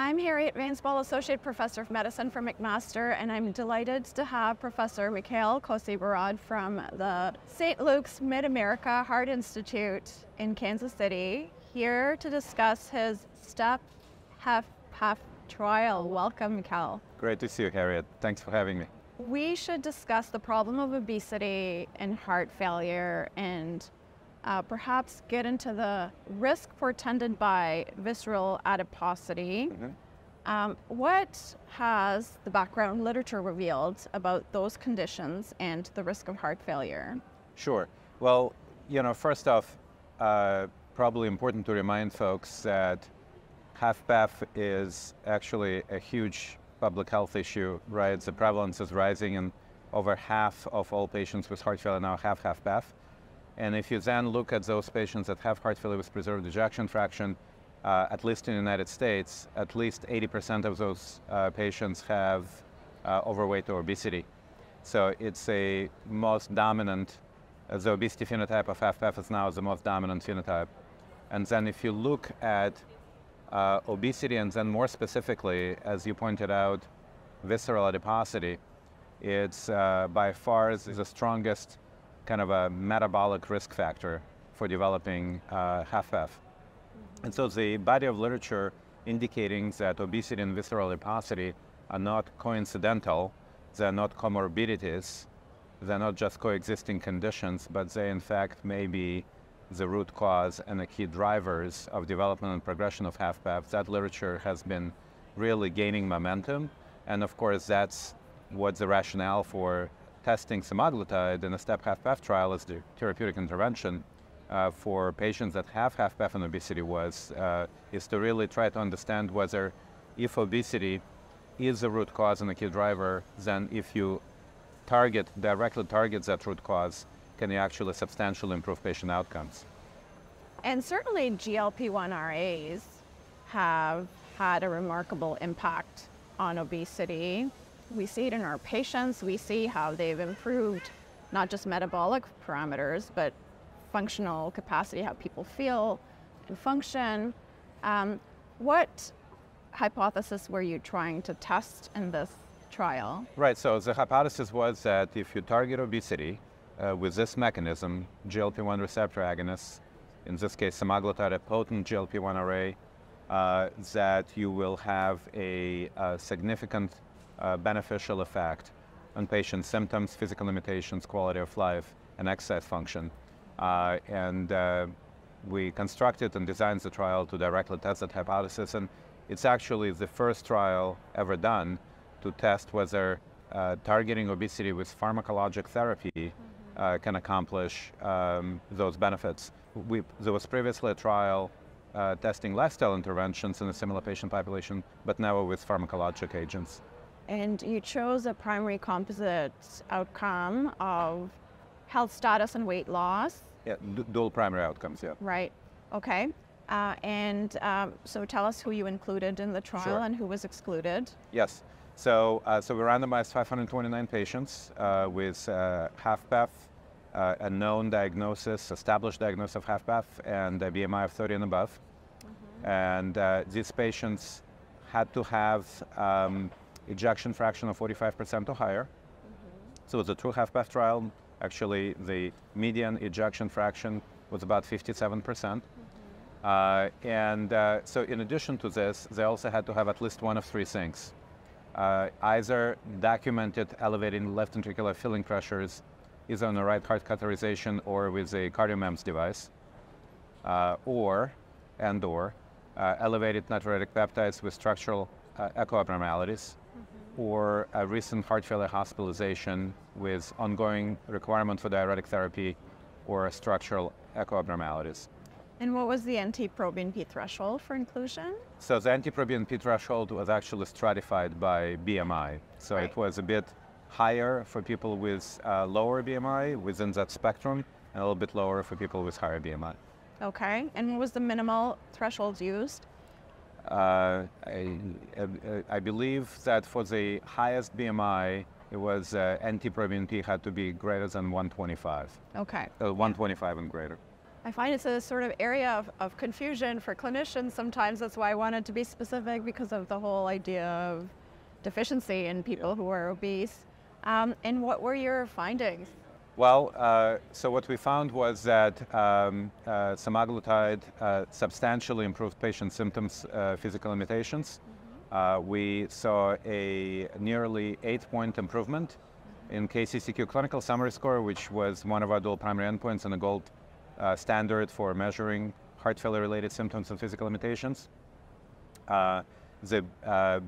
I'm Harriette Van Spall, Associate Professor of Medicine from McMaster, and I'm delighted to have Professor Mikhail Kosiborod from the St. Luke's Mid-America Heart Institute in Kansas City here to discuss his STEP HFpEF trial. Welcome, Mikhail. Great to see you, Harriette. Thanks for having me. We should discuss the problem of obesity and heart failure and perhaps get into the risk portended by visceral adiposity. What has the background literature revealed about those conditions and the risk of heart failure? Sure. Well, you know, first off, probably important to remind folks that HFpEF is actually a huge public health issue, right? The prevalence is rising, and over half of all patients with heart failure now have HFpEF. And if you then look at those patients that have heart failure with preserved ejection fraction, at least in the United States, at least 80% of those patients have overweight or obesity. So it's a most dominant, the obesity phenotype of HFpEF is now the most dominant phenotype. And then if you look at obesity and then more specifically, as you pointed out, visceral adiposity, it's by far the strongest kind of a metabolic risk factor for developing HFpEF. And so the body of literature indicating that obesity and visceral adiposity are not coincidental, they're not comorbidities, they're not just coexisting conditions, but they in fact may be the root cause and the key drivers of development and progression of HFpEF. That literature has been really gaining momentum. And of course, that's what the rationale for testing semaglutide in a STEP HFpEF trial as the therapeutic intervention for patients that have HFpEF and obesity was, is to really try to understand whether if obesity is the root cause and the key driver, then if you directly target that root cause, can you actually substantially improve patient outcomes. And certainly GLP-1 RAs have had a remarkable impact on obesity. We see it in our patients. We see how they've improved not just metabolic parameters, but functional capacity, how people feel and function. What hypothesis were you trying to test in this trial? Right, so the hypothesis was that if you target obesity with this mechanism, GLP-1 receptor agonists, in this case semaglutide, a potent GLP-1 array, that you will have a significant beneficial effect on patient symptoms, physical limitations, quality of life, and exercise function. We constructed and designed the trial to directly test that hypothesis, and it's actually the first trial ever done to test whether targeting obesity with pharmacologic therapy can accomplish those benefits. There was previously a trial testing lifestyle interventions in a similar patient population, but never with pharmacologic agents. And you chose a primary composite outcome of health status and weight loss. Yeah, dual primary outcomes, yeah. Right, okay. So tell us who you included in the trial and who was excluded. Yes, so we randomized 529 patients with HFpEF, a known diagnosis, established diagnosis of HFpEF, and a BMI of 30 and above. And these patients had to have ejection fraction of 45% or higher. So it was a true HFpEF trial. Actually, the median ejection fraction was about 57%. So in addition to this, they also had to have at least one of three things. Either documented elevating left ventricular filling pressures, either on the right heart catheterization or with a CardioMEMS device, or elevated natriuretic peptides with structural echo abnormalities, or a recent heart failure hospitalization with ongoing requirement for diuretic therapy or structural echo abnormalities. And what was the NT-proBNP threshold for inclusion? So the NT-proBNP threshold was actually stratified by BMI. So it was a bit higher for people with lower BMI within that spectrum, and a little bit lower for people with higher BMI. Okay, and what was the minimal threshold used? I believe that for the highest BMI, it was NT-proBNP had to be greater than 125. Okay. 125 and greater. I find it's a sort of area of confusion for clinicians sometimes. That's why I wanted to be specific, because of the whole idea of deficiency in people who are obese. And what were your findings? Well, so what we found was that semaglutide substantially improved patient symptoms, physical limitations. Mm-hmm. We saw a nearly 8-point improvement mm-hmm. in KCCQ clinical summary score, which was one of our dual primary endpoints and a gold standard for measuring heart failure related symptoms and physical limitations. The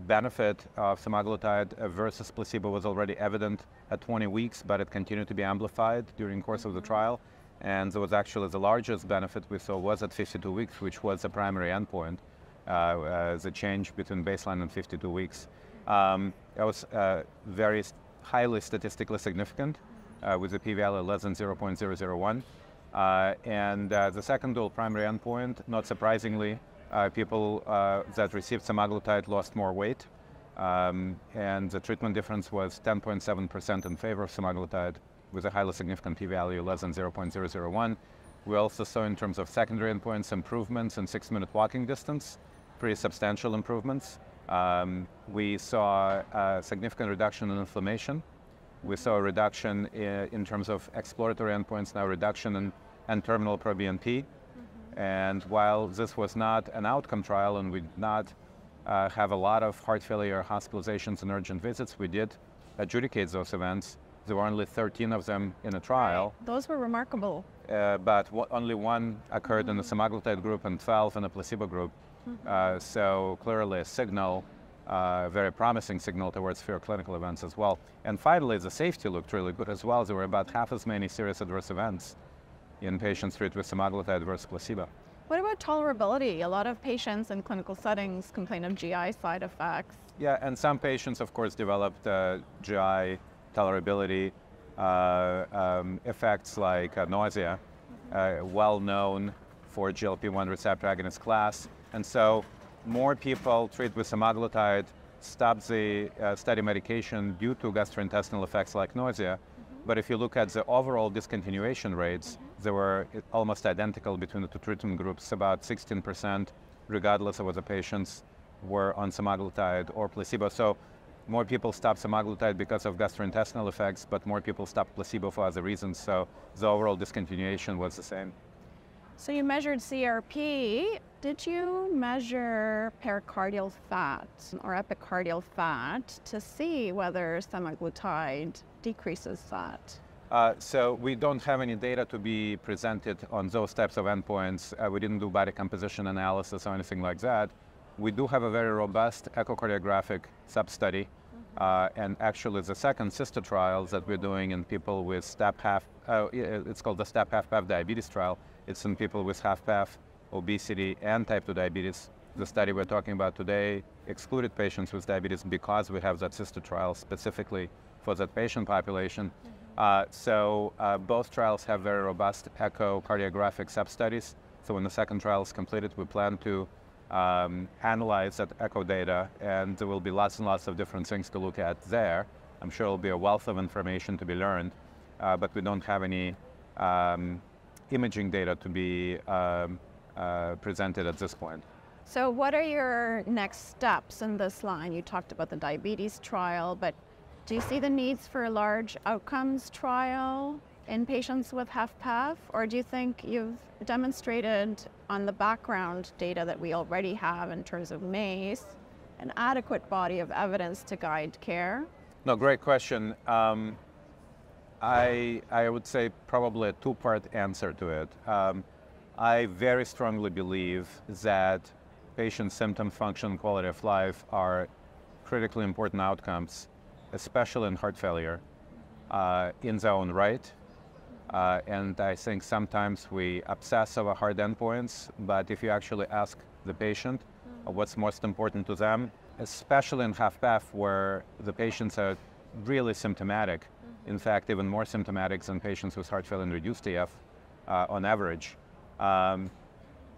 benefit of semaglutide versus placebo was already evident at 20 weeks, but it continued to be amplified during the course of the trial. And there was actually the largest benefit we saw was at 52 weeks, which was the primary endpoint, the change between baseline and 52 weeks. That was very highly statistically significant with a p-value less than 0.001. The second dual primary endpoint, not surprisingly, people that received semaglutide lost more weight, and the treatment difference was 10.7% in favor of semaglutide with a highly significant p-value less than 0.001. We also saw in terms of secondary endpoints improvements in 6-minute walking distance, pretty substantial improvements. We saw a significant reduction in inflammation. We saw a reduction in terms of exploratory endpoints, now reduction in N-terminal proBNP. And while this was not an outcome trial and we did not have a lot of heart failure hospitalizations and urgent visits, we did adjudicate those events. There were only 13 of them in a trial. Right. Those were remarkable. But only one occurred mm-hmm. in the semaglutide group and 12 in the placebo group. Mm-hmm. So clearly a signal, very promising signal towards fewer clinical events as well. And finally, the safety looked really good as well. There were about half as many serious adverse events in patients treated with semaglutide versus placebo. What about tolerability? A lot of patients in clinical settings complain of GI side effects. Yeah, and some patients, of course, developed GI tolerability effects like nausea, mm-hmm. Well known for GLP-1 receptor agonist class. And so more people treated with semaglutide stopped the study medication due to gastrointestinal effects like nausea. But if you look at the overall discontinuation rates, they were almost identical between the two treatment groups, about 16%, regardless of whether the patients were on semaglutide or placebo. So more people stopped semaglutide because of gastrointestinal effects, but more people stopped placebo for other reasons. So the overall discontinuation was the same. So you measured CRP. Did you measure pericardial fat or epicardial fat to see whether semaglutide decreases that? So we don't have any data to be presented on those types of endpoints. We didn't do body composition analysis or anything like that. We do have a very robust echocardiographic sub-study. Mm-hmm. And actually the second sister trial that we're doing in people with STEP HFpEF, it's called the STEP HFpEF diabetes trial. It's in people with HFpEF, obesity, and type 2 diabetes. The study we're talking about today excluded patients with diabetes because we have that sister trial specifically for that patient population. Mm-hmm. Both trials have very robust echocardiographic sub-studies. So when the second trial is completed, we plan to analyze that echo data, and there will be lots and lots of different things to look at there. I'm sure it'll be a wealth of information to be learned, but we don't have any imaging data to be presented at this point. So what are your next steps in this line? You talked about the diabetes trial, but do you see the needs for a large outcomes trial in patients with HFpEF, or do you think you've demonstrated on the background data that we already have in terms of MACE an adequate body of evidence to guide care? No, great question. I would say probably a two-part answer to it. I very strongly believe that patient symptom, function, quality of life are critically important outcomes, especially in heart failure, in their own right. And I think sometimes we obsess over hard endpoints, but if you actually ask the patient what's most important to them, especially in HFpEF where the patients are really symptomatic, in fact, even more symptomatic than patients with heart failure and reduced EF on average.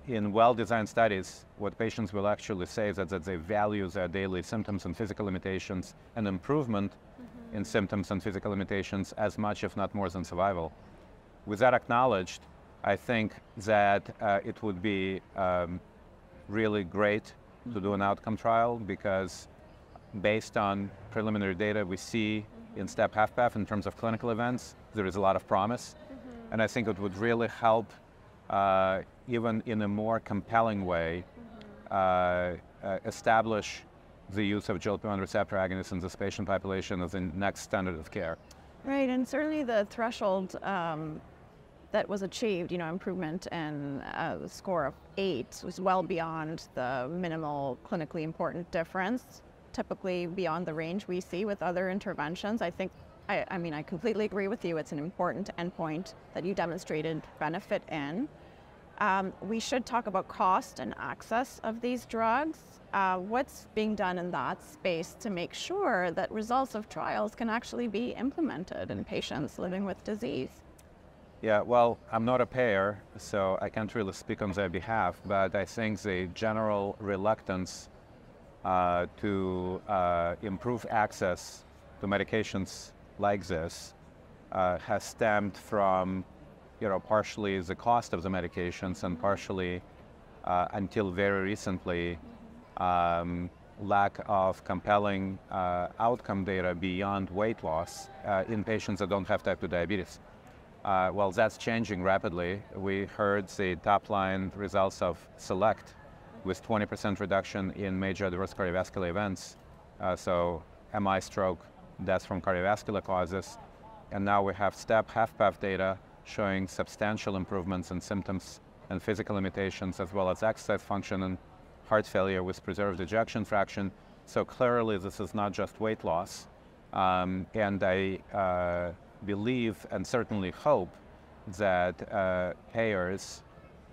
In well-designed studies, what patients will actually say is that they value their daily symptoms and physical limitations and improvement mm-hmm. in symptoms and physical limitations as much, if not more, than survival. With that acknowledged, I think that it would be really great to do an outcome trial, because based on preliminary data we see in STEP HFpEF in terms of clinical events, there is a lot of promise. Mm-hmm. And I think it would really help even in a more compelling way establish the use of GLP-1 receptor agonists in this patient population as the next standard of care. Right, and certainly the threshold that was achieved, you know, improvement and the score of 8 was well beyond the minimal clinically important difference, typically beyond the range we see with other interventions. I think, I mean, I completely agree with you. It's an important endpoint that you demonstrated benefit in. We should talk about cost and access of these drugs. What's being done in that space to make sure that results of trials can actually be implemented in patients living with disease? Yeah, well, I'm not a payer, so I can't really speak on their behalf, but I think the general reluctance to improve access to medications like this has stemmed from, you know, partially the cost of the medications and partially, until very recently, lack of compelling outcome data beyond weight loss in patients that don't have type 2 diabetes. Well, that's changing rapidly. We heard the top-line results of SELECT with 20% reduction in major adverse cardiovascular events, so MI, stroke, death from cardiovascular causes. And now we have STEP HFpEF data showing substantial improvements in symptoms and physical limitations, as well as exercise function and heart failure with preserved ejection fraction. So clearly, this is not just weight loss, and I believe and certainly hope that payers,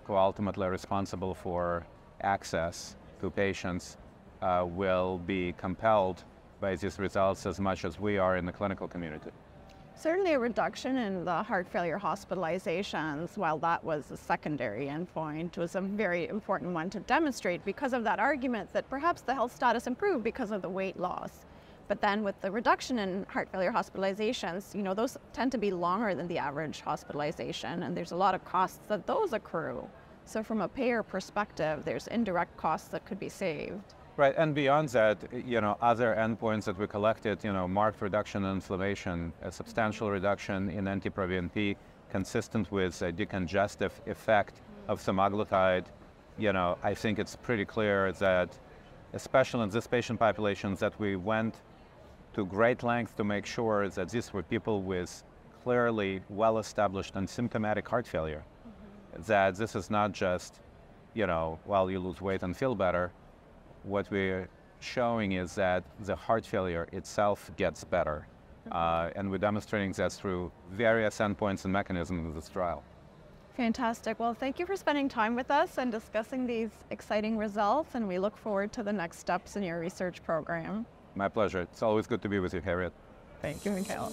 who are ultimately responsible for access to patients, will be compelled by these results as much as we are in the clinical community. Certainly a reduction in the heart failure hospitalizations, while that was a secondary endpoint, was a very important one to demonstrate because of that argument that perhaps the health status improved because of the weight loss. But then with the reduction in heart failure hospitalizations, you know, those tend to be longer than the average hospitalization, and there's a lot of costs that those accrue. So from a payer perspective, there's indirect costs that could be saved. Right, and beyond that, you know, other endpoints that we collected, you know, marked reduction in inflammation, a substantial reduction in NT-proBNP, consistent with a decongestive effect of semaglutide. You know, I think it's pretty clear that, especially in this patient population, that we went to great lengths to make sure that these were people with clearly well-established and symptomatic heart failure. Mm-hmm. That this is not just, you know, well, you lose weight and feel better. What we're showing is that the heart failure itself gets better. Mm-hmm. And we're demonstrating that through various endpoints and mechanisms of this trial. Fantastic. Well, thank you for spending time with us and discussing these exciting results, and we look forward to the next steps in your research program. My pleasure. It's always good to be with you, Harriette. Thank you, Mikhail.